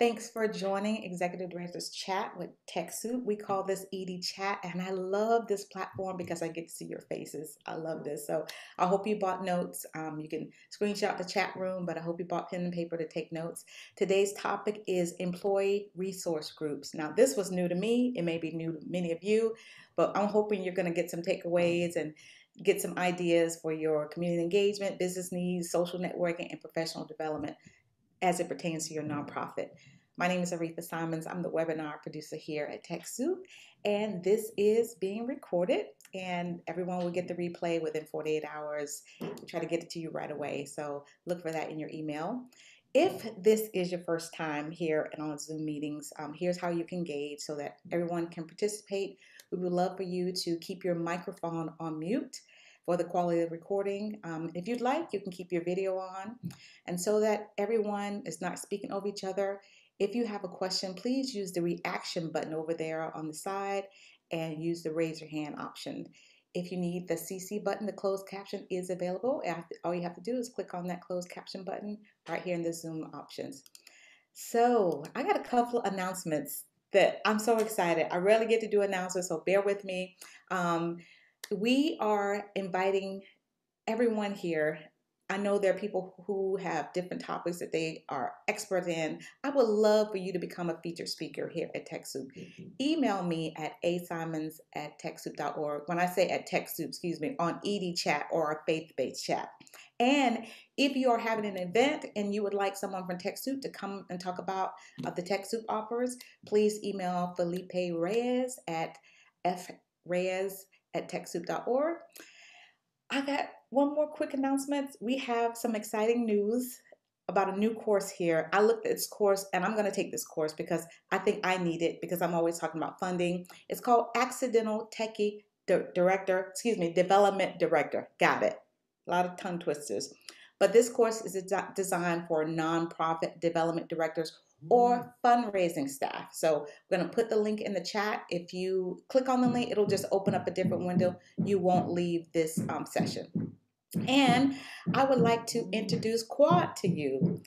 Thanks for joining Executive Director's Chat with TechSoup. We call this ED Chat, and I love this platform because I get to see your faces. I love this. So I hope you bought notes. You can screenshot the chat room, but I hope you bought pen and paper to take notes. Today's topic is employee resource groups. Now, this was new to me. It may be new to many of you, but I'm hoping you're going to get some takeaways and get some ideas for your community engagement, business needs, social networking, and professional development as it pertains to your nonprofit. My name is Aretha Simons. I'm the webinar producer here at TechSoup, and this is being recorded, and everyone will get the replay within 48 hours. We try to get it to you right away, so look for that in your email. If this is your first time here and on Zoom meetings, here's how you can engage so that everyone can participate. We would love for you to keep your microphone on mute for the quality of the recording. If you'd like, you can keep your video on. And so that everyone is not speaking over each other, if you have a question, please use the reaction button over there on the side and use the raise your hand option. If you need the CC button, the closed caption is available. All you have to do is click on that closed caption button right here in the Zoom options. So I got a couple of announcements that I'm so excited. I rarely get to do announcements, so bear with me. We are inviting everyone here. I know there are people who have different topics that they are expert in. I would love for you to become a featured speaker here at TechSoup. Email me at asimons@techsoup.org. When I say at TechSoup, excuse me, on ED Chat or a faith-based chat. And if you are having an event and you would like someone from TechSoup to come and talk about the TechSoup offers, please email Felipe Reyes at freyes@techsoup.org. I got one more quick announcement. We have some exciting news about a new course here. I looked at this course, and I'm going to take this course because I think I need it because I'm always talking about funding. It's called Accidental Techie Development Director. Got it. A lot of tongue twisters. But this course is designed for nonprofit development directors or fundraising staff. So we're going to put the link in the chat. If you click on the link, it'll just open up a different window. You won't leave this session. And I would like to introduce Quad to you.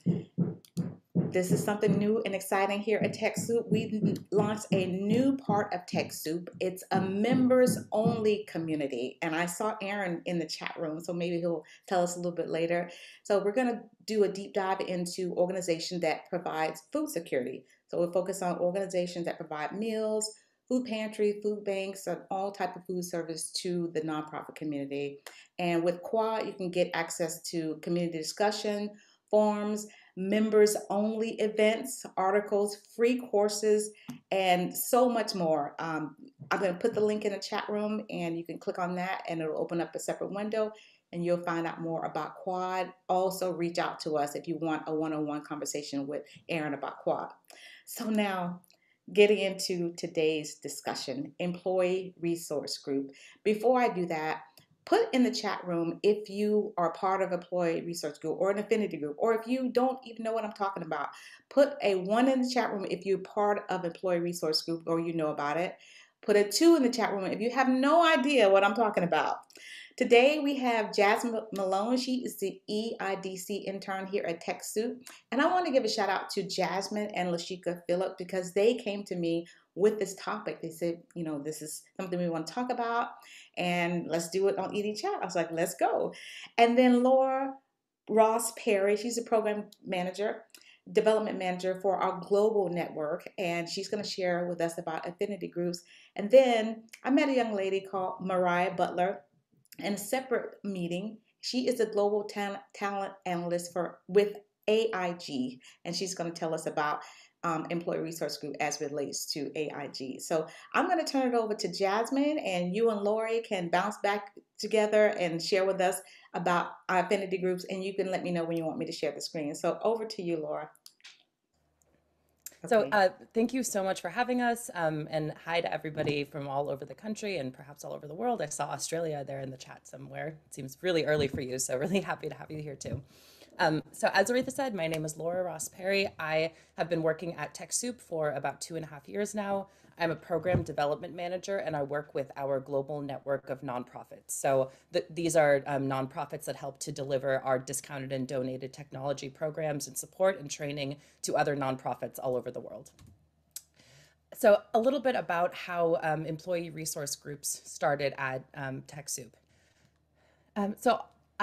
This is something new and exciting here at TechSoup. We launched a new part of TechSoup. It's a members-only community. And I saw Aaron in the chat room, so maybe he'll tell us a little bit later. So we're going to do a deep dive into organizations that provides food security. So we'll focus on organizations that provide meals, food pantry, food banks, and all type of food service to the nonprofit community. And with Quad, you can get access to community discussion, forums, members only events, articles, free courses, and so much more. I'm going to put the link in the chat room, and you can click on that and it'll open up a separate window and you'll find out more about Quad. Also reach out to us if you want a one-on-one conversation with Aaron about Quad. So now getting into today's discussion, employee resource group. Before I do that, put in the chat room if you are part of employee research group or an affinity group, or if you don't even know what I'm talking about, put a 1 in the chat room if you're part of employee resource group or you know about it. Put a 2 in the chat room if you have no idea what I'm talking about. Today we have Jasmine Malone. She is the EIDC intern here at TechSoup. And I want to give a shout out to Jasmine and Lashika Phillip because they came to me with this topic. They said, you know, this is something we want to talk about and let's do it on ED Chat. I was like, let's go. And then Laura Ross Perry, she's a program manager, development manager for our global network, and she's going to share with us about affinity groups. And then I met a young lady called Mariah Butler in a separate meeting. She is a global talent analyst with AIG, and she's going to tell us about employee resource group as relates to AIG. So I'm going to turn it over to Jasmine, and you and Lori can bounce back together and share with us about affinity groups, and you can let me know when you want me to share the screen. So over to you, Laura. Okay. So thank you so much for having us, and hi to everybody from all over the country and perhaps all over the world. I saw Australia there in the chat somewhere. It seems really early for you, so really happy to have you here too. So as Aretha said, my name is Laura Ross Perry. I have been working at TechSoup for about 2.5 years now. I'm a program development manager, and I work with our global network of nonprofits. So these are nonprofits that help to deliver our discounted and donated technology programs and support and training to other nonprofits all over the world. So a little bit about how employee resource groups started at TechSoup.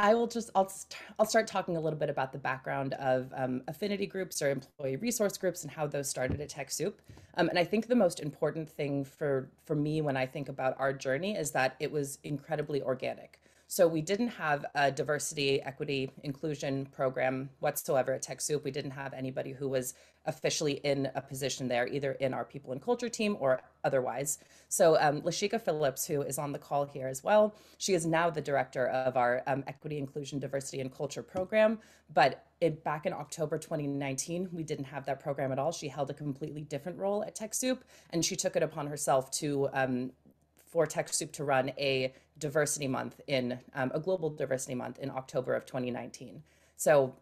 I'll start talking a little bit about the background of affinity groups or employee resource groups and how those started at TechSoup. And I think the most important thing for me when I think about our journey is that it was incredibly organic. So we didn't have a diversity, equity, inclusion program whatsoever at TechSoup. We didn't have anybody who was officially in a position there, either in our people and culture team or otherwise. So Lashika Phillips, who is on the call here as well, she is now the director of our equity, inclusion, diversity, and culture program. But back in October 2019, we didn't have that program at all. She held a completely different role at TechSoup, and she took it upon herself to for TechSoup to run a diversity month a global diversity month in October of 2019. So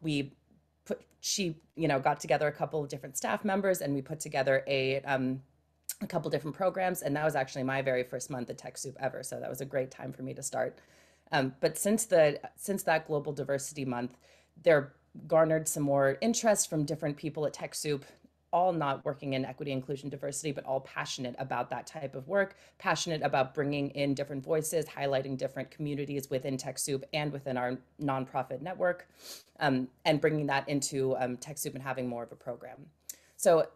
she got together a couple of different staff members, and we put together a couple different programs. And that was actually my very first month at TechSoup ever. So that was a great time for me to start. But since that global diversity month, they're garnered some more interest from different people at TechSoup, all not working in equity, inclusion, diversity, but all passionate about that type of work, passionate about bringing in different voices, highlighting different communities within TechSoup and within our nonprofit network, and bringing that into TechSoup and having more of a program. So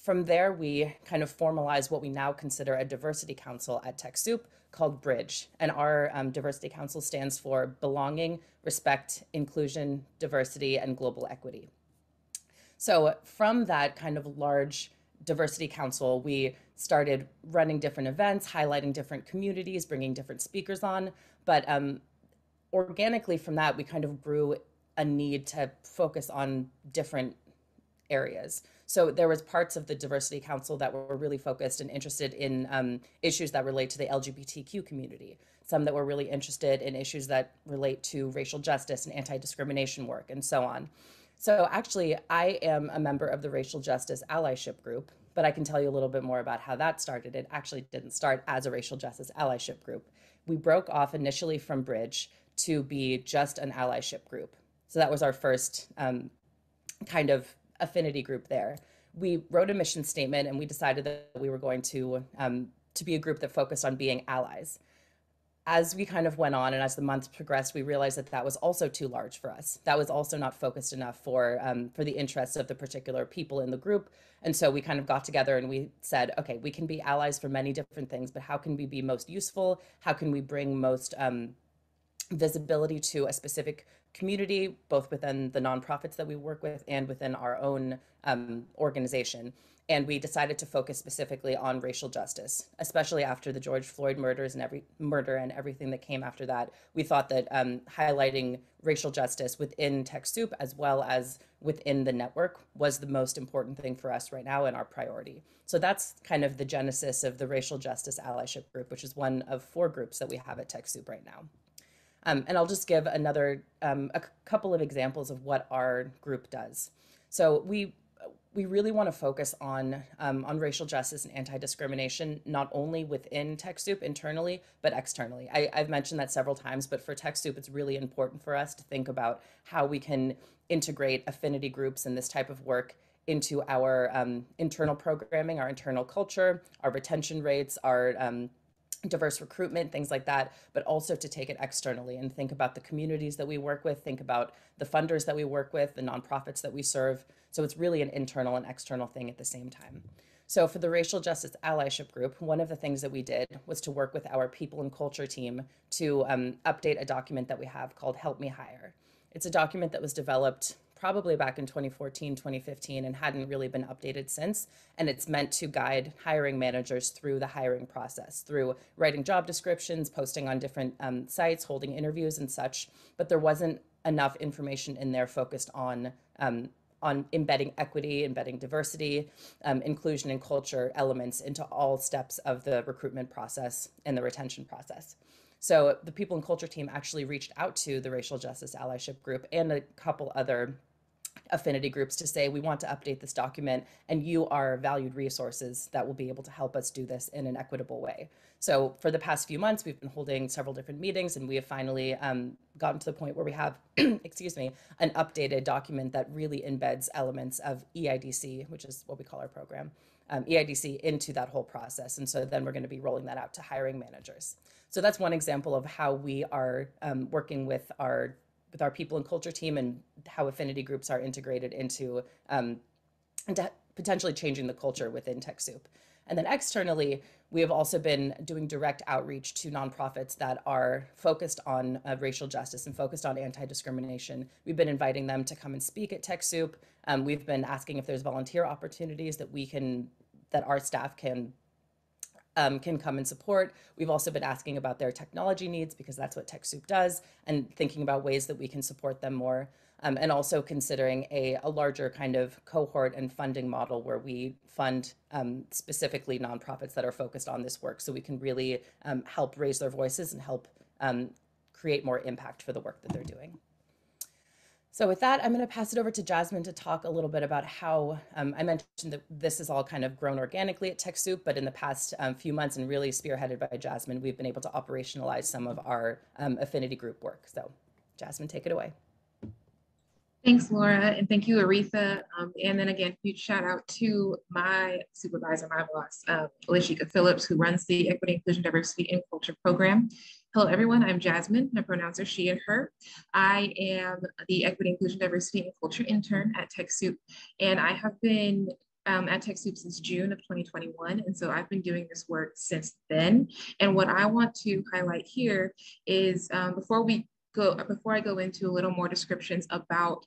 from there, we kind of formalized what we now consider a diversity council at TechSoup called BRIDGE. And our diversity council stands for Belonging, Respect, Inclusion, Diversity, and Global Equity. So from that kind of large diversity council, we started running different events, highlighting different communities, bringing different speakers on. But organically from that, we kind of grew a need to focus on different areas. So there was parts of the diversity council that were really focused and interested in issues that relate to the LGBTQ community, some that were really interested in issues that relate to racial justice and anti-discrimination work and so on. So actually, I am a member of the Racial Justice Allyship Group, but I can tell you a little bit more about how that started. It actually didn't start as a Racial Justice Allyship Group. We broke off initially from Bridge to be just an allyship group. So that was our first kind of affinity group there. We wrote a mission statement, and we decided that we were going to be a group that focused on being allies. As we kind of went on and as the months progressed, we realized that that was also too large for us. That was also not focused enough for the interests of the particular people in the group. And so we kind of got together and we said, okay, we can be allies for many different things, but how can we be most useful? How can we bring most visibility to a specific community, both within the nonprofits that we work with and within our own organization? And we decided to focus specifically on racial justice, especially after the George Floyd murder and everything that came after that. We thought that highlighting racial justice within TechSoup as well as within the network was the most important thing for us right now and our priority. So that's kind of the genesis of the Racial Justice Allyship Group, which is one of 4 groups that we have at TechSoup right now. And I'll just give another a couple of examples of what our group does. So we really want to focus on racial justice and anti-discrimination, not only within TechSoup internally, but externally. I've mentioned that several times, but for TechSoup, it's really important for us to think about how we can integrate affinity groups and this type of work into our internal programming, our internal culture, our retention rates, our diverse recruitment, things like that, but also to take it externally and think about the communities that we work with, think about the funders that we work with, the nonprofits that we serve. So it's really an internal and external thing at the same time. So for the Racial Justice Allyship Group, one of the things that we did was to work with our people and culture team to update a document that we have called Help Me Hire. It's a document that was developed probably back in 2014, 2015, and hadn't really been updated since. And it's meant to guide hiring managers through the hiring process, through writing job descriptions, posting on different sites, holding interviews and such. But there wasn't enough information in there focused on embedding equity, embedding diversity, inclusion and culture elements into all steps of the recruitment process and the retention process. So the People and Culture team actually reached out to the Racial Justice Allyship Group and a couple other affinity groups to say, we want to update this document and you are valued resources that will be able to help us do this in an equitable way. So for the past few months, we've been holding several different meetings, and we have finally gotten to the point where we have, excuse me, an updated document that really embeds elements of EIDC, which is what we call our program, EIDC into that whole process. And so then we're going to be rolling that out to hiring managers. So that's one example of how we are working with our people and culture team and how affinity groups are integrated into potentially changing the culture within TechSoup. And then externally, we have also been doing direct outreach to nonprofits that are focused on racial justice and focused on anti-discrimination. We've been inviting them to come and speak at TechSoup. We've been asking if there's volunteer opportunities that our staff can come and support. We've also been asking about their technology needs, because that's what TechSoup does, and thinking about ways that we can support them more, and also considering a larger kind of cohort and funding model where we fund specifically nonprofits that are focused on this work, so we can really help raise their voices and help create more impact for the work that they're doing. So with that, I'm going to pass it over to Jasmine to talk a little bit about how I mentioned that this has all kind of grown organically at TechSoup, but in the past few months, and really spearheaded by Jasmine, we've been able to operationalize some of our affinity group work. So Jasmine, take it away. Thanks, Laura, and thank you, Aretha. And then again, huge shout out to my supervisor, my boss, Lashika Phillips, who runs the Equity, Inclusion, Diversity, and Culture program. Hello, everyone. I'm Jasmine. My pronouns are she and her. I am the Equity, Inclusion, Diversity, and Culture intern at TechSoup, and I have been at TechSoup since June of 2021, and so I've been doing this work since then. And what I want to highlight here is before I go into a little more descriptions about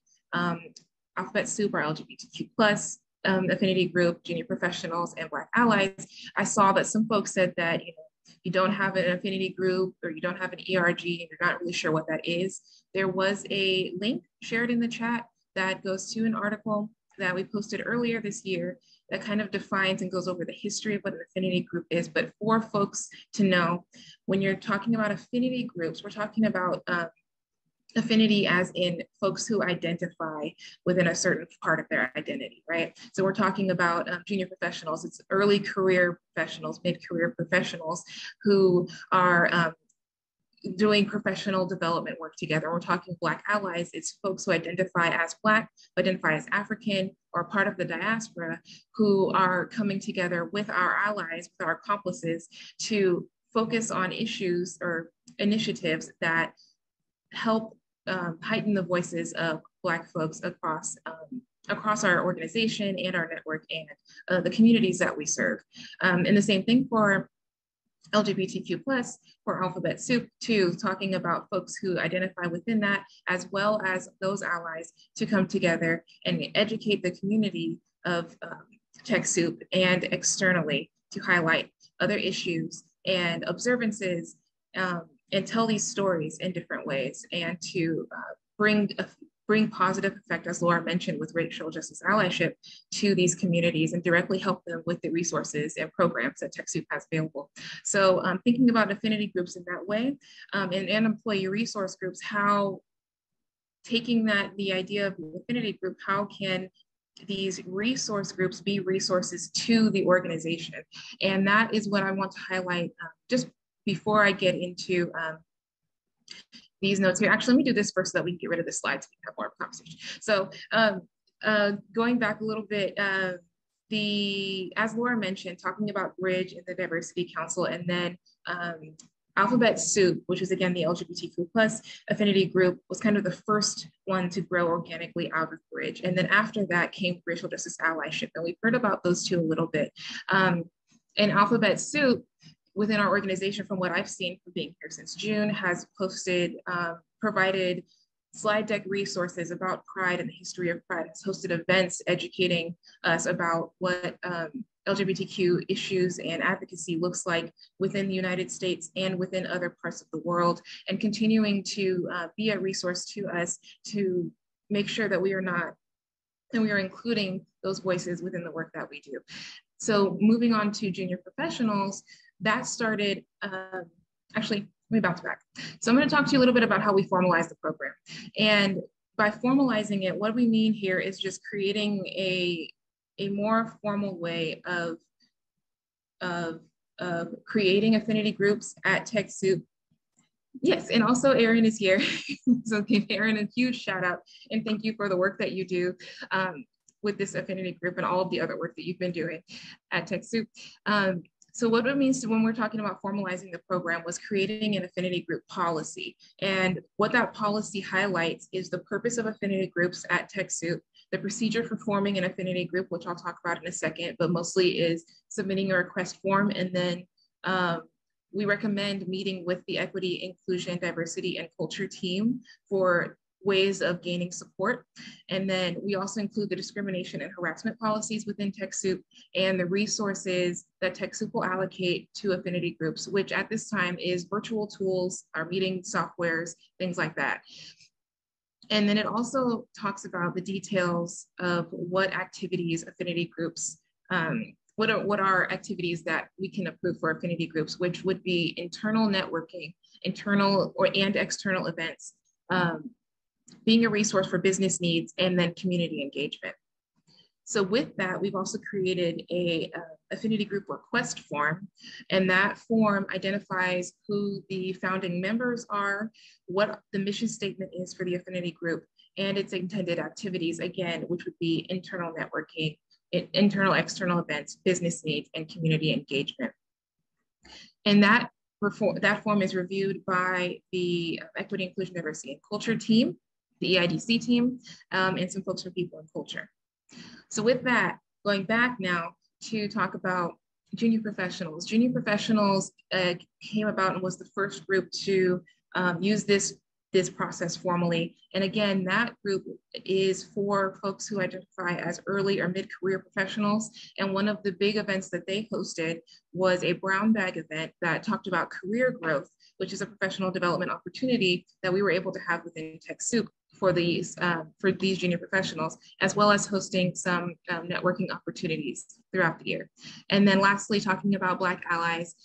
Alphabet Soup, our LGBTQ+ affinity group, junior professionals, and Black allies, I saw that some folks said that, you know, you don't have an affinity group or you don't have an ERG and you're not really sure what that is. There was a link shared in the chat that goes to an article that we posted earlier this year that kind of defines and goes over the history of what an affinity group is. But for folks to know, when you're talking about affinity groups, we're talking about affinity as in folks who identify within a certain part of their identity, right? So we're talking about junior professionals, it's early career professionals, mid-career professionals who are doing professional development work together. We're talking Black allies, it's folks who identify as Black, identify as African, or part of the diaspora, who are coming together with our allies, with our accomplices, to focus on issues or initiatives that help heighten the voices of Black folks across across our organization and our network and the communities that we serve. And the same thing for LGBTQ+, for Alphabet Soup, too, talking about folks who identify within that, as well as those allies, to come together and educate the community of TechSoup and externally to highlight other issues and observances and tell these stories in different ways, and to bring positive effect, as Laura mentioned, with racial justice allyship to these communities and directly help them with the resources and programs that TechSoup has available. So thinking about affinity groups in that way, and employee resource groups, how taking the idea of the affinity group, how can these resource groups be resources to the organization? And that is what I want to highlight just before I get into these notes here. Actually, let me do this first so that we can get rid of the slides so we can have more of a conversation. So going back a little bit, as Laura mentioned, talking about BRIDGE and the Diversity Council, and then Alphabet Soup, which is again the LGBTQ+ affinity group, was kind of the first one to grow organically out of BRIDGE. And then after that came Racial Justice Allyship. And we've heard about those two a little bit. And Alphabet Soup, within our organization, from what I've seen from being here since June, has posted, provided slide deck resources about Pride and the history of Pride, has hosted events educating us about what LGBTQ issues and advocacy looks like within the United States and within other parts of the world, and continuing to be a resource to us to make sure that we are including those voices within the work that we do. So moving on to junior professionals, that started, actually, Let me bounce back. So I'm going to talk to you a little bit about how we formalize the program. And by formalizing it, what we mean here is just creating a more formal way of creating affinity groups at TechSoup. Yes, and also Erin is here. So give Erin a huge shout out and thank you for the work that you do with this affinity group and all of the other work that you've been doing at TechSoup. So what it means when we're talking about formalizing the program was creating an affinity group policy. And what that policy highlights is the purpose of affinity groups at TechSoup, the procedure for forming an affinity group, which I'll talk about in a second, but mostly is submitting a request form. And then we recommend meeting with the equity, inclusion, diversity, and culture team for ways of gaining support. And then we also include the discrimination and harassment policies within TechSoup and the resources that TechSoup will allocate to affinity groups, which at this time is virtual tools, our meeting softwares, things like that. And then it also talks about the details of what activities affinity groups, what are activities that we can approve for affinity groups, which would be internal networking, internal and external events, being a resource for business needs, and then community engagement. So with that, we've also created a affinity group request form, and that form identifies who the founding members are, what the mission statement is for the affinity group, and its intended activities, again, which would be internal networking, internal, external events, business needs, and community engagement. And that form is reviewed by the Equity, Inclusion, Diversity, and Culture team, the EIDC team, and some folks from People and Culture. So with that, going back now to talk about junior professionals. Junior professionals came about and was the first group to use this process formally. And again, that group is for folks who identify as early or mid-career professionals. And one of the big events that they hosted was a brown bag event that talked about career growth, which is a professional development opportunity that we were able to have within TechSoup for these junior professionals, as well as hosting some networking opportunities throughout the year. And then lastly, talking about Black allies,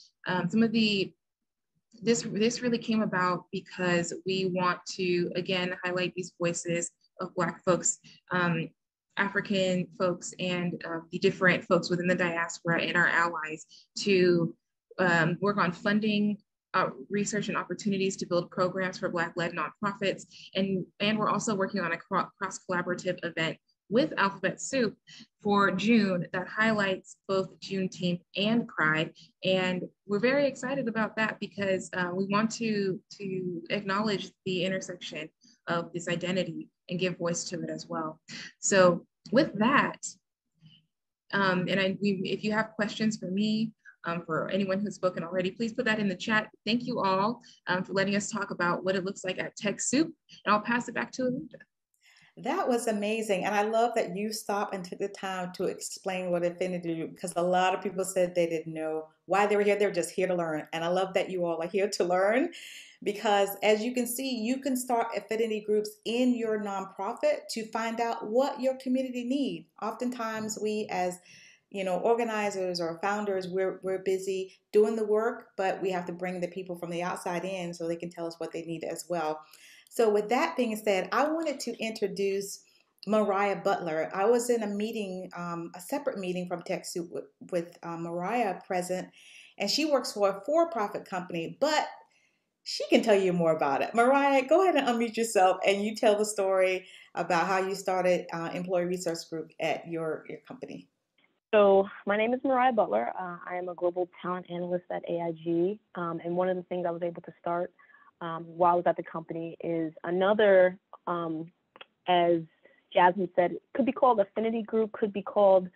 this really came about because we want to, again, highlight these voices of Black folks, African folks, and the different folks within the diaspora and our allies to work on funding, research, and opportunities to build programs for Black-led nonprofits. And we're also working on a cross-collaborative event with Alphabet Soup for June that highlights both Juneteenth and Pride. And we're very excited about that because we want to acknowledge the intersection of this identity and give voice to it as well. So with that, if you have questions for me, for anyone who's spoken already, please put that in the chat. Thank you all for letting us talk about what it looks like at TechSoup, and I'll pass it back to Aretha. That was amazing. And I love that you stopped and took the time to explain what affinity group, because a lot of people said they didn't know why they were here. They're just here to learn. And I love that you all are here to learn, because as you can see, you can start affinity groups in your nonprofit to find out what your community needs. Oftentimes we, as organizers or founders, we're busy doing the work, but we have to bring the people from the outside in so they can tell us what they need as well. So with that being said, I wanted to introduce Mariah Butler. I was in a meeting, a separate meeting from TechSoup with Mariah present, and she works for a for-profit company, but she can tell you more about it. Mariah, go ahead and unmute yourself and you tell the story about how you started Employee Resource Group at your company. So my name is Mariah Butler. I am a global talent analyst at AIG, and one of the things I was able to start while I was at the company is another, as Jasmine said, could be called affinity group, could be called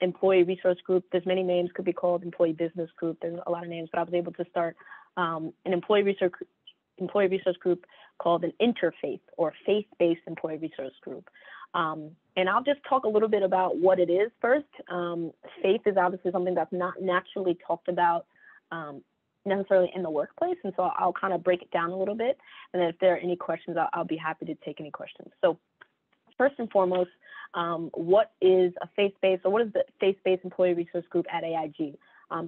employee resource group. There's many names, could be called employee business group. There's a lot of names, but I was able to start an employee resource group called an interfaith or faith-based employee resource group. And I'll just talk a little bit about what it is first. Faith is obviously something that's not naturally talked about necessarily in the workplace. And so I'll kind of break it down a little bit. And then if there are any questions, I'll be happy to take any questions. So first and foremost, what is a faith-based, or what is the faith-based employee resource group at AIG?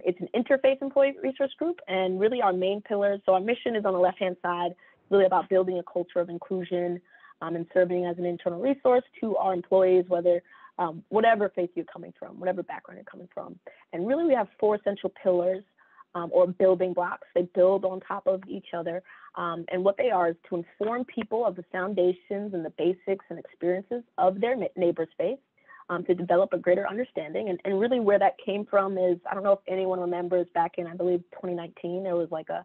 It's an interface employee resource group, and really our main pillars. So our mission is on the left-hand side, really about building a culture of inclusion and serving as an internal resource to our employees, whether whatever faith you're coming from, whatever background you're coming from. And really we have four essential pillars or building blocks. They build on top of each other. And what they are is to inform people of the foundations and the basics and experiences of their neighbor's faith, to develop a greater understanding. And really where that came from is, I don't know if anyone remembers back in, I believe, 2019, there was like a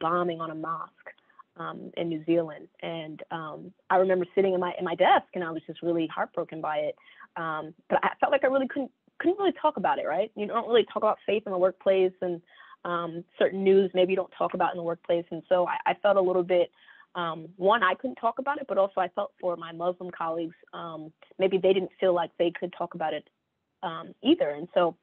bombing on a mosque in New Zealand. And I remember sitting in my desk and I was just really heartbroken by it. But I felt like I really couldn't really talk about it, right? You don't really talk about faith in the workplace, and certain news maybe you don't talk about in the workplace. And so I felt a little bit, one, I couldn't talk about it, but also I felt for my Muslim colleagues, maybe they didn't feel like they could talk about it either. And so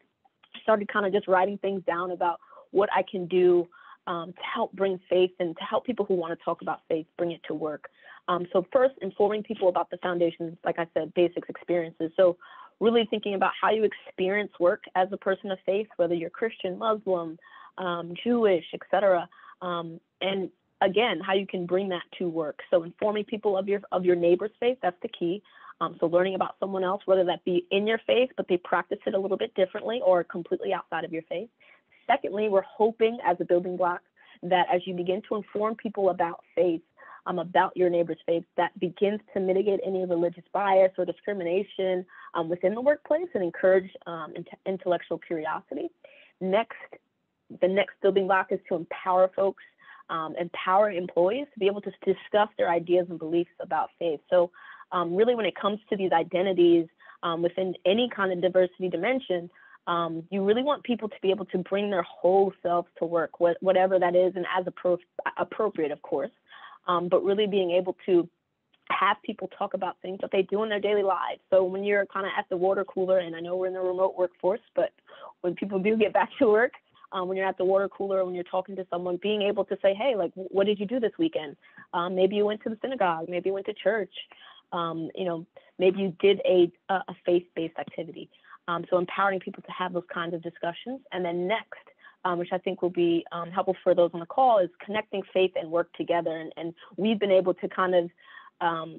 I started kind of just writing things down about what I can do to help bring faith and to help people who want to talk about faith, bring it to work. So first, informing people about the foundations, like I said, basics, experiences. So really thinking about how you experience work as a person of faith, whether you're Christian, Muslim, Jewish, et cetera. And again, how you can bring that to work. So informing people of your neighbor's faith, that's the key. So learning about someone else, whether that be in your faith, but they practice it a little bit differently or completely outside of your faith. Secondly, we're hoping as a building block that as you begin to inform people about faith, about your neighbor's faith, that begins to mitigate any religious bias or discrimination within the workplace and encourage intellectual curiosity. Next, the next building block is to empower folks, empower employees to be able to discuss their ideas and beliefs about faith. So really when it comes to these identities within any kind of diversity dimension, you really want people to be able to bring their whole selves to work, whatever that is, and as appropriate, of course, but really being able to have people talk about things that they do in their daily lives. So when you're kind of at the water cooler, and I know we're in the remote workforce, but when people do get back to work, when you're at the water cooler, when you're talking to someone, being able to say, hey, like, what did you do this weekend? Maybe you went to the synagogue, maybe you went to church, you know, maybe you did a faith-based activity. So empowering people to have those kinds of discussions. And then next, which I think will be helpful for those on the call, is connecting faith and work together. And we've been able to kind of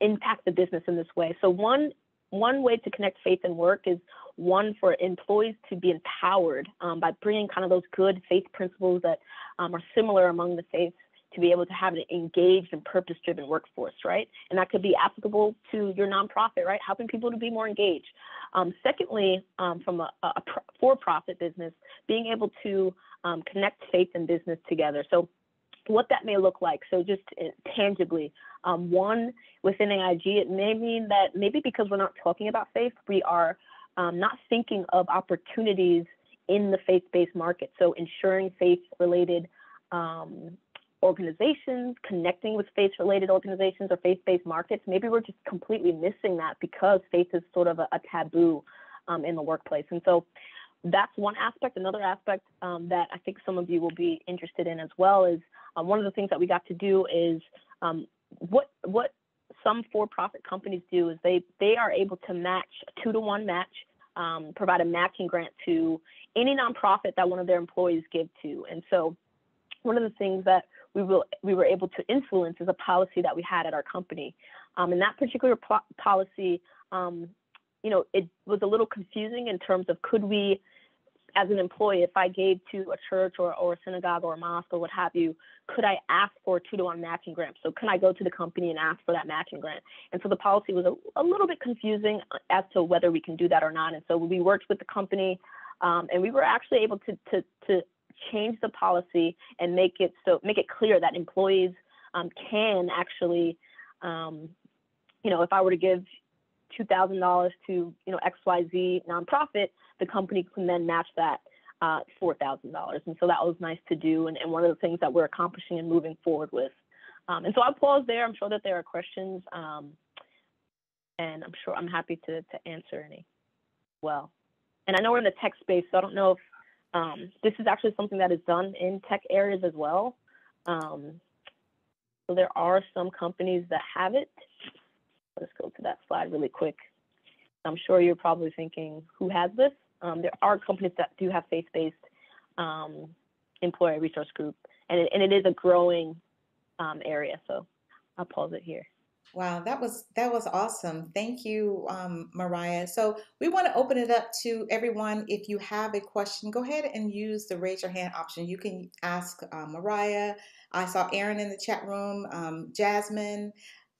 impact the business in this way. So one way to connect faith and work is, one, for employees to be empowered by bringing kind of those good faith principles that are similar among the faiths, to be able to have an engaged and purpose-driven workforce, right? And that could be applicable to your nonprofit, right? Helping people to be more engaged. Secondly, from a for-profit business, being able to connect faith and business together. So what that may look like, so just tangibly, one, within AIG, it may mean that maybe because we're not talking about faith, we are not thinking of opportunities in the faith-based market. So ensuring faith-related organizations, connecting with faith-related organizations or faith-based markets, maybe we're just completely missing that because faith is sort of a taboo in the workplace. And so that's one aspect. Another aspect that I think some of you will be interested in as well is one of the things that we got to do is what some for-profit companies do is they are able to match, a 2-to-1 match, provide a matching grant to any nonprofit that one of their employees give to. And so one of the things that we were able to influence is a policy that we had at our company. And that particular policy, you know, it was a little confusing in terms of could we, as an employee, if I gave to a church or a synagogue or a mosque or what have you, could I ask for a 2-to-1 matching grant? So can I go to the company and ask for that matching grant? And so the policy was a little bit confusing as to whether we can do that or not. And so we worked with the company and we were actually able to change the policy and make it clear that employees can actually, you know, if I were to give $2,000 to, you know, XYZ nonprofit, the company can then match that $4,000. And so that was nice to do, and one of the things that we're accomplishing and moving forward with. And so I'll pause there. I'm sure that there are questions, and I'm sure I'm happy to answer any. Well, and I know we're in the tech space, so I don't know if this is actually something that is done in tech areas as well. So there are some companies that have it. Let's go to that slide really quick. I'm sure you're probably thinking, who has this? There are companies that do have faith-based employee resource group, and it is a growing area. So I'll pause it here. Wow, that was awesome. Thank you, Mariah. So we want to open it up to everyone. If you have a question, go ahead and use the raise your hand option. You can ask Mariah. I saw Aaron in the chat room, Jasmine.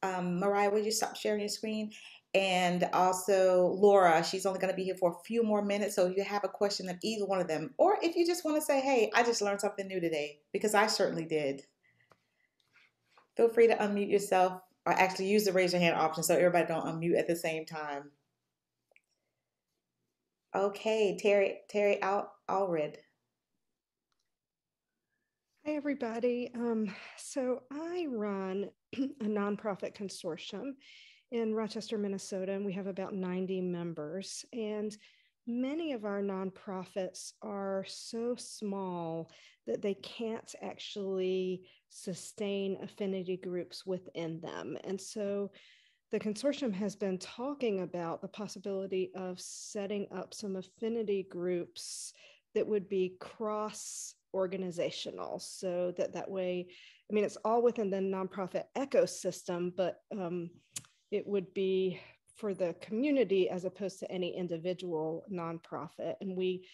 Mariah, would you stop sharing your screen? And also Laura, she's only going to be here for a few more minutes. So if you have a question of either one of them, or if you just want to say, hey, I just learned something new today, because I certainly did. Feel free to unmute yourself. Or actually use the raise your hand option so everybody don't unmute at the same time. Okay, Terry Alred. Hi, everybody. So I run a nonprofit consortium in Rochester, Minnesota, and we have about 90 members. And many of our nonprofits are so small that they can't actually sustain affinity groups within them. And so the consortium has been talking about the possibility of setting up some affinity groups that would be cross-organizational. So that way, I mean, it's all within the nonprofit ecosystem, but it would be for the community as opposed to any individual nonprofit. And we,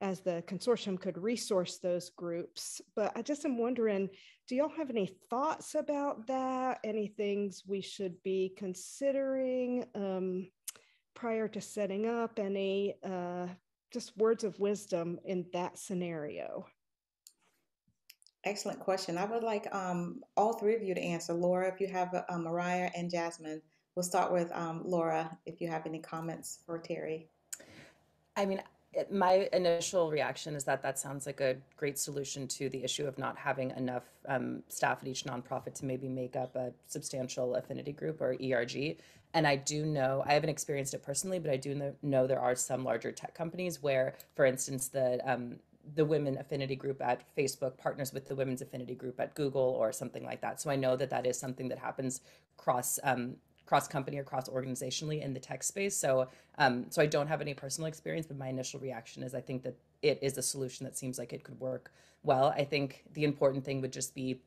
as the consortium, could resource those groups. But I just am wondering, do y'all have any thoughts about that? Any things we should be considering prior to setting up? Any just words of wisdom in that scenario? Excellent question. I would like all three of you to answer. Laura, if you have Mariah and Jasmine. We'll start with Laura, if you have any comments for Terry. I mean, my initial reaction is that sounds like a great solution to the issue of not having enough staff at each nonprofit to maybe make up a substantial affinity group or ERG. And I do know, I haven't experienced it personally, but I do know there are some larger tech companies where, for instance, the women affinity group at Facebook partners with the women's affinity group at Google or something like that. So I know that is something that happens cross company or cross organizationally in the tech space. So so I don't have any personal experience, but my initial reaction is I think that it is a solution that seems like it could work well. I think the important thing would just be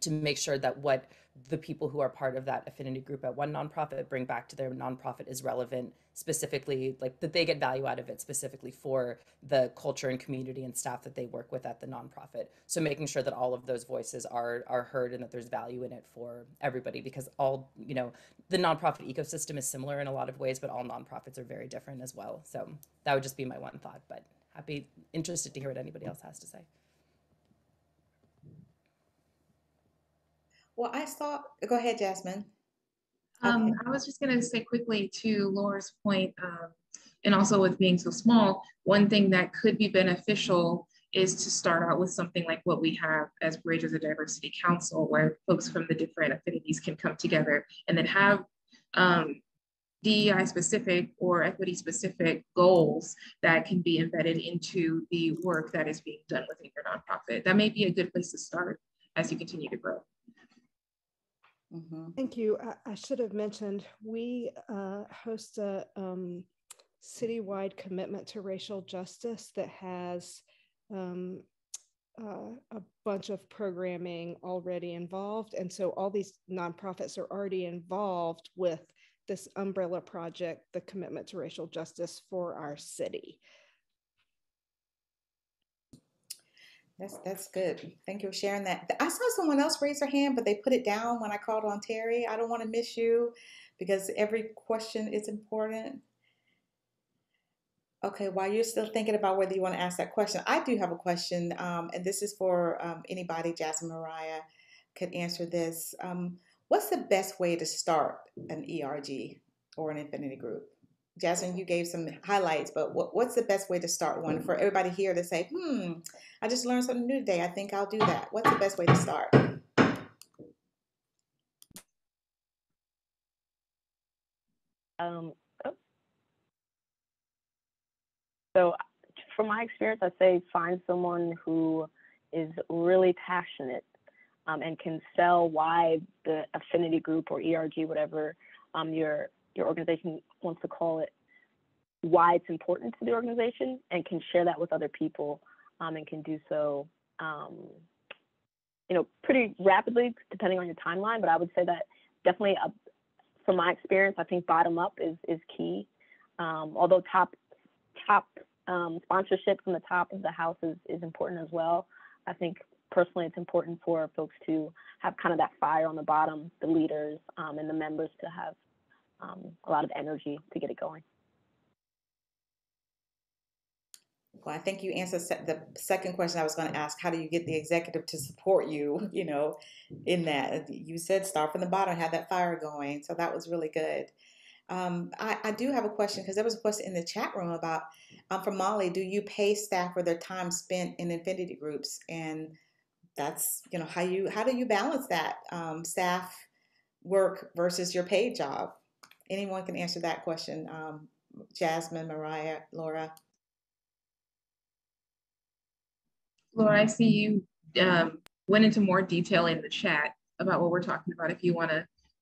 to make sure that what the people who are part of that affinity group at one nonprofit bring back to their nonprofit is relevant specifically, like that they get value out of it specifically for the culture and community and staff that they work with at the nonprofit. So making sure that all of those voices are heard and that there's value in it for everybody, because all, you know, the nonprofit ecosystem is similar in a lot of ways, but all nonprofits are very different as well. So that would just be my one thought, but interested to hear what anybody else has to say. Well, go ahead, Jasmine. I was just gonna say quickly to Laura's point, and also with being so small, one thing that could be beneficial is to start out with something like what we have as BRIDGE as a diversity council, where folks from the different affinities can come together and then have DEI specific or equity specific goals that can be embedded into the work that is being done within your nonprofit. That may be a good place to start as you continue to grow. Mm-hmm. Thank you. I should have mentioned we host a citywide commitment to racial justice that has a bunch of programming already involved. And so all these nonprofits are already involved with this umbrella project, the commitment to racial justice for our city. That's good. Thank you for sharing that. I saw someone else raise their hand, but they put it down when I called on Terry. I don't want to miss you because every question is important. Okay, while you're still thinking about whether you want to ask that question, I do have a question, and this is for anybody. Jasmine, Mariah could answer this. What's the best way to start an ERG or an affinity group? Jasmine, you gave some highlights, but what's the best way to start one for everybody here to say, I just learned something new today. I think I'll do that. What's the best way to start? So from my experience, I'd say find someone who is really passionate and can sell why the affinity group or ERG, whatever your organization wants to call it, why it's important to the organization and can share that with other people and can do so, you know, pretty rapidly depending on your timeline. But I would say that definitely from my experience, I think bottom up is key. Although top sponsorship from the top of the house is important as well. I think personally, it's important for folks to have kind of that fire on the bottom, the leaders and the members to have a lot of energy to get it going. Well, I think you answered the second question I was going to ask. How do you get the executive to support you, you know, in that? You said start from the bottom, have that fire going. So that was really good. I do have a question because there was a question in the chat room about, from Molly, do you pay staff for their time spent in affinity groups? And that's, you know, how do you balance that staff work versus your paid job? Anyone can answer that question. Jasmine, Mariah, Laura. Laura, I see you went into more detail in the chat about what we're talking about. If you want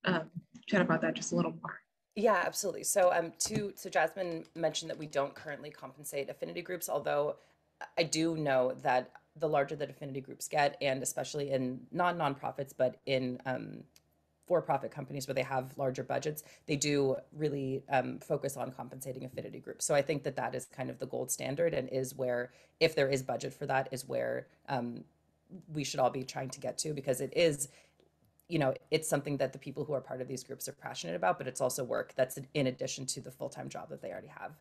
to chat about that just a little more. Yeah, absolutely. So so Jasmine mentioned that we don't currently compensate affinity groups, although I do know that the larger that affinity groups get, and especially in non-nonprofits, but in for-profit companies where they have larger budgets, they do really focus on compensating affinity groups. So I think that that is kind of the gold standard and is where, if there is budget for that, is where we should all be trying to get to, because it is, you know, it's something that the people who are part of these groups are passionate about, but it's also work that's in addition to the full-time job that they already have.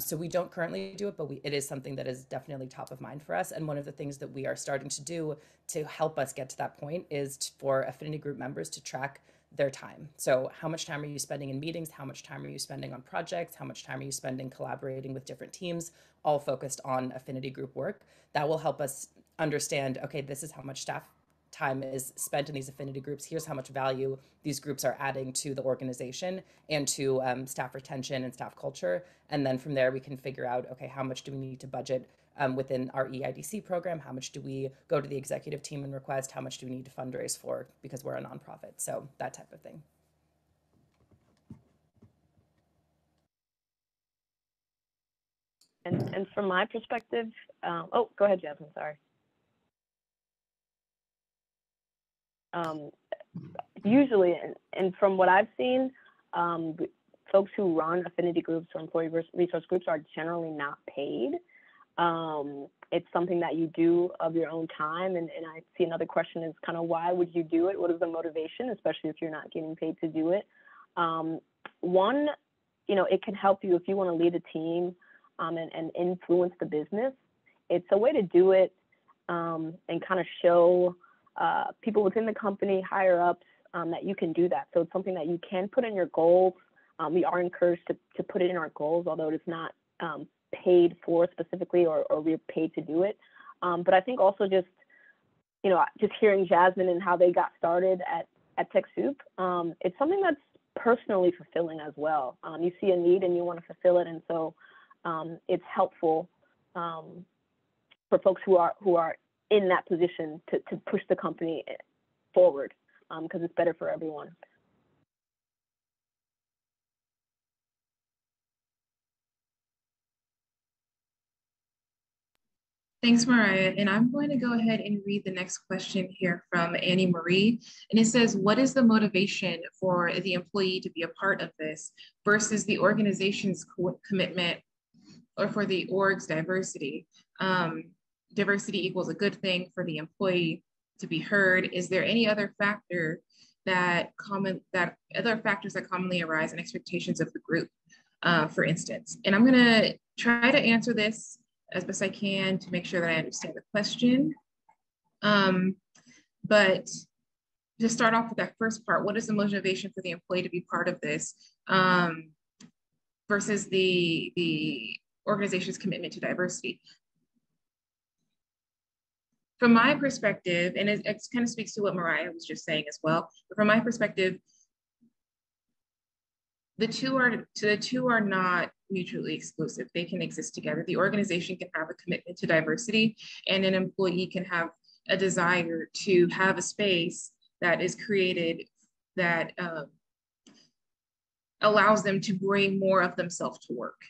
So we don't currently do it, but it is something that is definitely top of mind for us. And one of the things that we are starting to do to help us get to that point is for affinity group members to track their time. So how much time are you spending in meetings? How much time are you spending on projects? How much time are you spending collaborating with different teams, all focused on affinity group work? That will help us understand, okay, this is how much staff time is spent in these affinity groups. Here's how much value these groups are adding to the organization and to staff retention and staff culture. And then from there, we can figure out, okay, how much do we need to budget within our EIDC program? How much do we go to the executive team and request? How much do we need to fundraise for because we're a nonprofit? So that type of thing. And from my perspective, oh, go ahead, Jasmine, sorry. Usually, and from what I've seen, folks who run affinity groups or employee resource groups are generally not paid. It's something that you do of your own time. And I see another question is kind of why would you do it? What is the motivation, especially if you're not getting paid to do it? One, you know, it can help you if you want to lead a team and influence the business. It's a way to do it and kind of show people within the company, higher ups, that you can do that. So it's something that you can put in your goals. We are encouraged to put it in our goals, although it's not paid for specifically or we're paid to do it. But I think also just, you know, just hearing Jasmine and how they got started at TechSoup, it's something that's personally fulfilling as well. You see a need and you want to fulfill it. And so it's helpful for folks who are in that position to push the company forward because it's better for everyone. Thanks, Mariah. And I'm going to go ahead and read the next question here from Annie Marie. And it says, what is the motivation for the employee to be a part of this versus the organization's commitment or for the org's diversity? Diversity equals a good thing for the employee to be heard. Is there any other factor that other factors that commonly arise in expectations of the group, for instance? And I'm going to try to answer this as best I can to make sure that I understand the question. But to start off with that first part, what is the motivation for the employee to be part of this versus the organization's commitment to diversity? From my perspective, and it kind of speaks to what Mariah was just saying as well, but from my perspective, the two are not mutually exclusive. They can exist together. The organization can have a commitment to diversity, and an employee can have a desire to have a space that is created that allows them to bring more of themselves to work.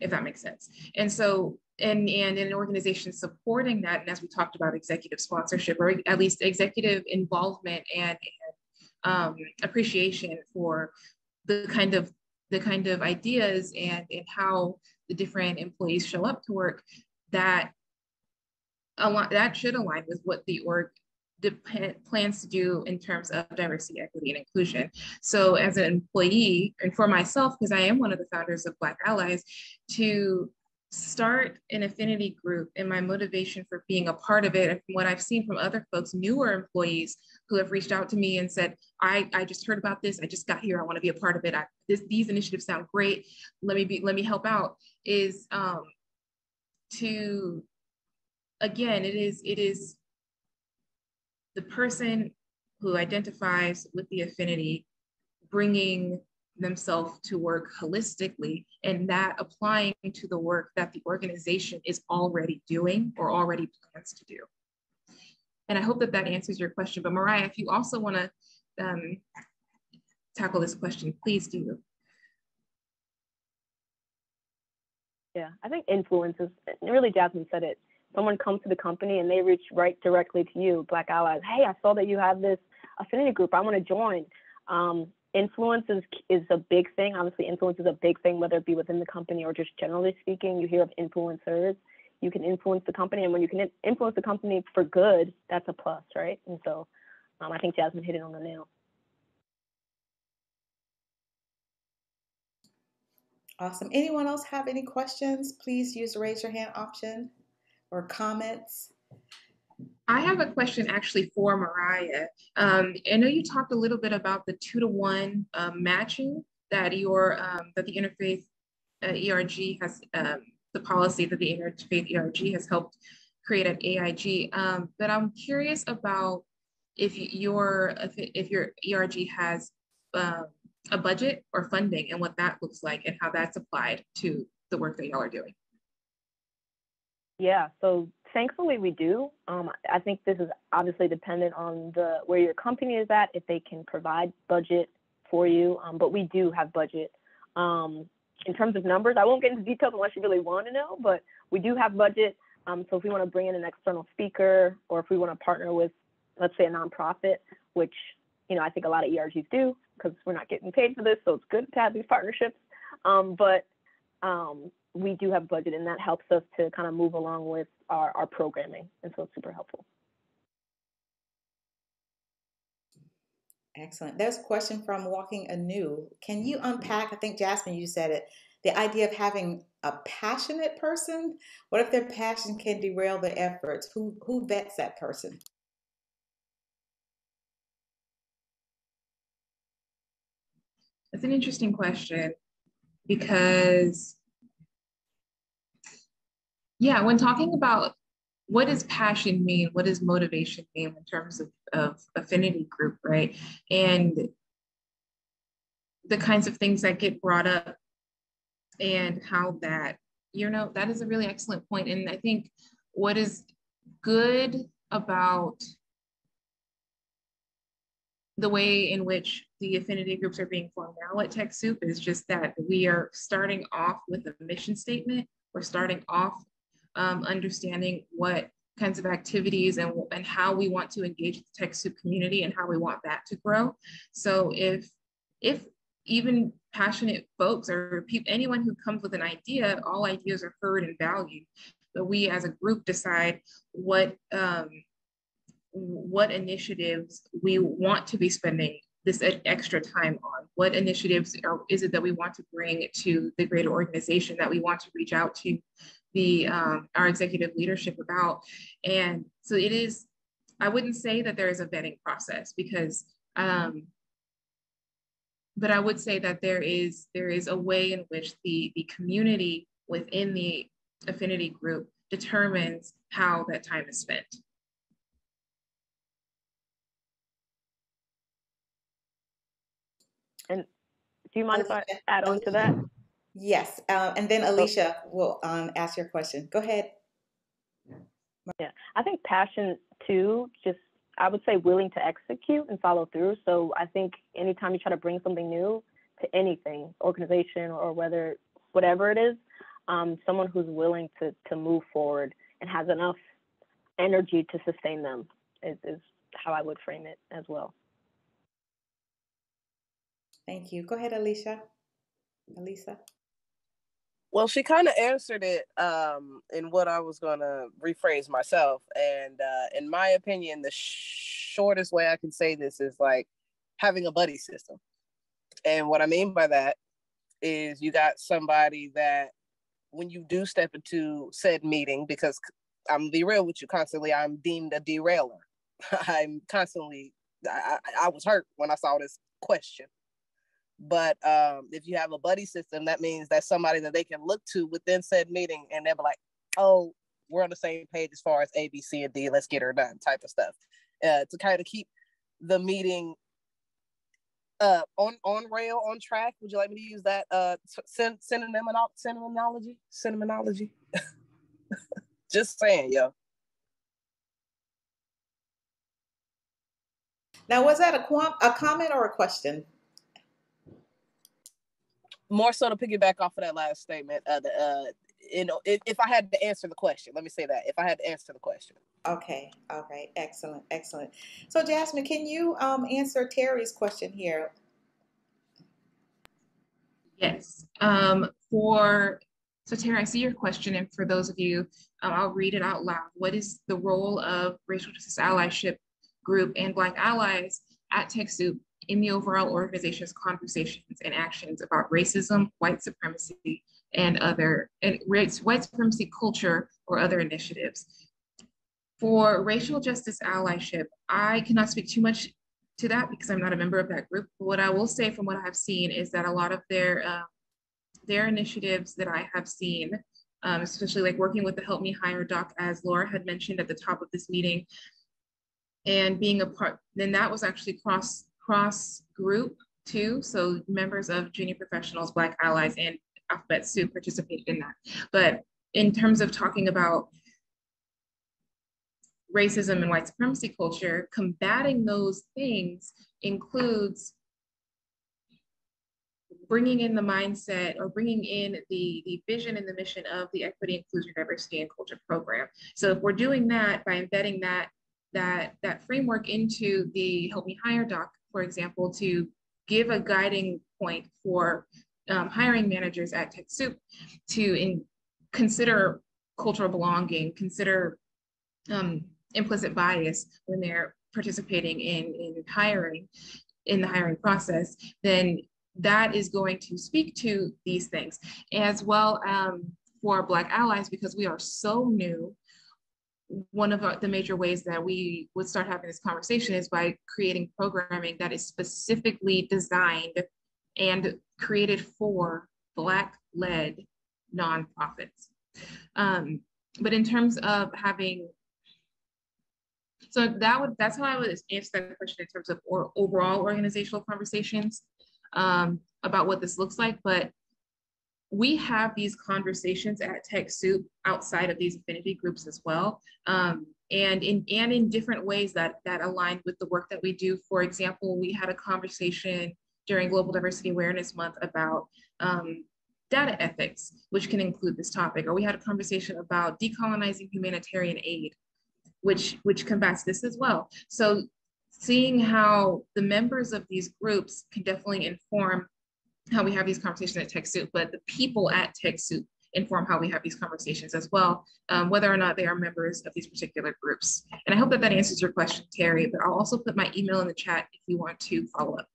if that makes sense. And so, and in an organization supporting that, and as we talked about executive sponsorship, or at least executive involvement and appreciation for the kind of ideas and how the different employees show up to work, that should align with what the org plans to do in terms of diversity, equity, and inclusion. So as an employee, and for myself, because I am one of the founders of Black Allies, to start an affinity group and my motivation for being a part of it, and what I've seen from other folks, newer employees who have reached out to me and said, I just heard about this, I just got here, I want to be a part of it, these initiatives sound great, let me help out, is to, again, it is the person who identifies with the affinity bringing themselves to work holistically, and that applying to the work that the organization is already doing or already plans to do. And I hope that that answers your question. But Mariah, if you also want to tackle this question, please do. Yeah, I think influence is, really Jasmine said it. Someone comes to the company and they reach right directly to you, Black Allies. Hey, I saw that you have this affinity group, I want to join. Influence is a big thing. Obviously, influence is a big thing, whether it be within the company or just generally speaking. You hear of influencers. You can influence the company, and when you can influence the company for good, that's a plus, right? And so I think Jasmine hit it on the nail. Awesome. Anyone else have any questions? Please use the raise your hand option or comments. I have a question actually for Mariah. I know you talked a little bit about the 2-to-1 matching that the Interfaith ERG has, the policy that the Interfaith ERG has helped create at AIG. But I'm curious about if your ERG has a budget or funding, and what that looks like and how that's applied to the work that y'all are doing. Yeah, so thankfully we do. I think this is obviously dependent on where your company is at, if they can provide budget for you, but we do have budget. In terms of numbers, I won't get into details unless you really want to know, but we do have budget. So if we want to bring in an external speaker, or if we want to partner with, let's say, a nonprofit, which, you know, I think a lot of ERGs do because we're not getting paid for this, so it's good to have these partnerships. We do have budget, and that helps us to kind of move along with our programming. And so it's super helpful. Excellent. There's a question from Walking Anew. Can you unpack, I think Jasmine, you said it, the idea of having a passionate person? What if their passion can derail the efforts? Who vets that person? That's an interesting question, because yeah, when talking about what does passion mean, what does motivation mean in terms of affinity group, right? And the kinds of things that get brought up, and how that, you know, that is a really excellent point. And I think what is good about the way in which the affinity groups are being formed now at TechSoup is just that we are starting off with a mission statement. We're starting off understanding what kinds of activities and how we want to engage the TechSoup community and how we want that to grow. So if even passionate folks or anyone who comes with an idea, all ideas are heard and valued, but we as a group decide what initiatives we want to be spending this extra time on. What initiatives is it that we want to bring to the greater organization, that we want to reach out to our executive leadership about? And so it is, I wouldn't say that there is a vetting process, because but I would say that there is a way in which the community within the affinity group determines how that time is spent. And do you mind if I add on to that? Yes, and then Alicia will ask your question. Go ahead. Yeah, I think passion too, just I would say willing to execute and follow through. So I think anytime you try to bring something new to anything, organization or whatever it is, someone who's willing to move forward and has enough energy to sustain them is how I would frame it as well. Thank you. Go ahead, Alicia. Alisa. Well, she kind of answered it in what I was going to rephrase myself. And in my opinion, the shortest way I can say this is like having a buddy system. And what I mean by that is you got somebody that when you do step into said meeting, because I'm gonna be real with you, constantly I'm deemed a derailer. I was hurt when I saw this question. But if you have a buddy system, that means that's somebody that they can look to within said meeting and they'll be like, oh, we're on the same page as far as A, B, C, and D, let's get her done type of stuff. To kind of keep the meeting on rail, on track. Would you like me to use that synonym? Just saying, yo. Now, was that a comment or a question? More so to piggyback off of that last statement, you know, if I had to answer the question, let me say that, if I had to answer the question. Okay, all right, excellent, excellent. So Jasmine, can you answer Terry's question here? Yes, so Terry, I see your question, and for those of you, I'll read it out loud. What is the role of Racial Justice Allyship Group and Black Allies at TechSoup in the overall organization's conversations and actions about racism, white supremacy, and white supremacy culture or other initiatives? For racial justice allyship, I cannot speak too much to that because I'm not a member of that group. But what I will say from what I've seen is that a lot of their initiatives that I have seen, especially like working with the Help Me Hire doc, as Laura had mentioned at the top of this meeting, and being a part, then that was actually cross group too. So members of Junior Professionals, Black Allies, and Alphabet Soup participated in that. But in terms of talking about racism and white supremacy culture, combating those things includes bringing in the mindset or bringing in the vision and the mission of the Equity, Inclusion, Diversity, and Culture program. So if we're doing that by embedding that framework into the Help Me Hire doc, for example, to give a guiding point for hiring managers at TechSoup to consider cultural belonging, consider implicit bias when they're participating in hiring, in the hiring process, then that is going to speak to these things. As well, for Black Allies, because we are so new, one of the major ways that we would start having this conversation is by creating programming that is specifically designed and created for Black-led nonprofits. But in terms of having, so that's how I would answer that question in terms of overall organizational conversations about what this looks like. But we have these conversations at TechSoup outside of these affinity groups as well, and in different ways that align with the work that we do. For example, we had a conversation during Global Diversity Awareness Month about data ethics, which can include this topic. Or we had a conversation about decolonizing humanitarian aid, which combats this as well. So seeing how the members of these groups can definitely inform how we have these conversations at TechSoup, but the people at TechSoup inform how we have these conversations as well, whether or not they are members of these particular groups. And I hope that answers your question, Terry, but I'll also put my email in the chat if you want to follow up.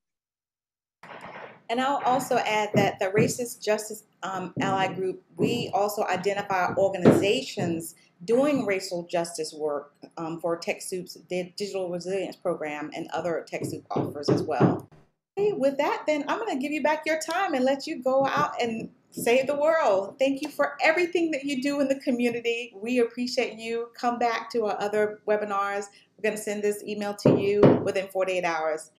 And I'll also add that the Racist Justice Ally Group, we also identify organizations doing racial justice work for TechSoup's Digital Resilience Program and other TechSoup offers as well. Hey, with that, then I'm going to give you back your time and let you go out and save the world. Thank you for everything that you do in the community. We appreciate you. Come back to our other webinars. We're going to send this email to you within 48 hours.